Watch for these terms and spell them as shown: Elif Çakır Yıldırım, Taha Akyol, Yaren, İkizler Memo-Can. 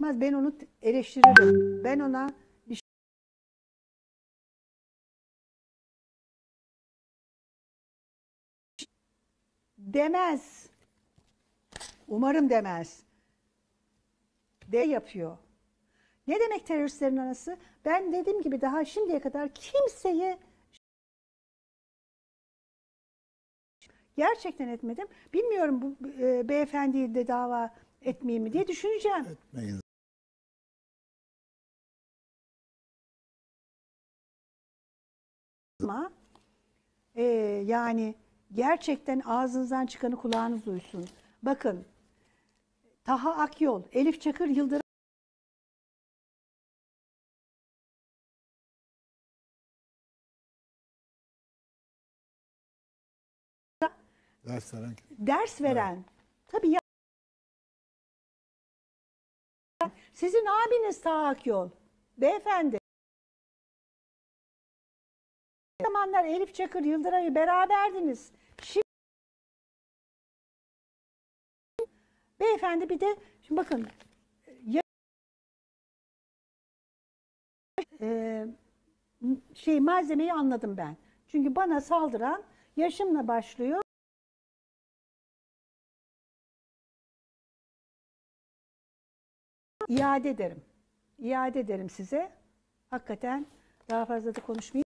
etmez. Ben onu eleştiririm. Ben ona demez. Umarım demez. De yapıyor. Ne demek teröristlerin anası? Ben dediğim gibi daha şimdiye kadar kimseyi gerçekten etmedim. Bilmiyorum bu beyefendiyi de dava etmeyeyim mi diye düşüneceğim. Etmeyin. Ama yani gerçekten ağzınızdan çıkanı kulağınız duysun. Bakın, Taha Akyol, Elif Çakır Yıldırım ders veren evet. Tabii ya. Sizin abiniz Taha Akyol beyefendi. O zamanlar Elif Çakır Yıldırım'ı beraberdiniz. Şimdi beyefendi bir de şimdi bakın malzemeyi anladım ben. Çünkü bana saldıran yaşımla başlıyor. İade ederim. İade ederim size. Hakikaten daha fazla da konuşmayayım.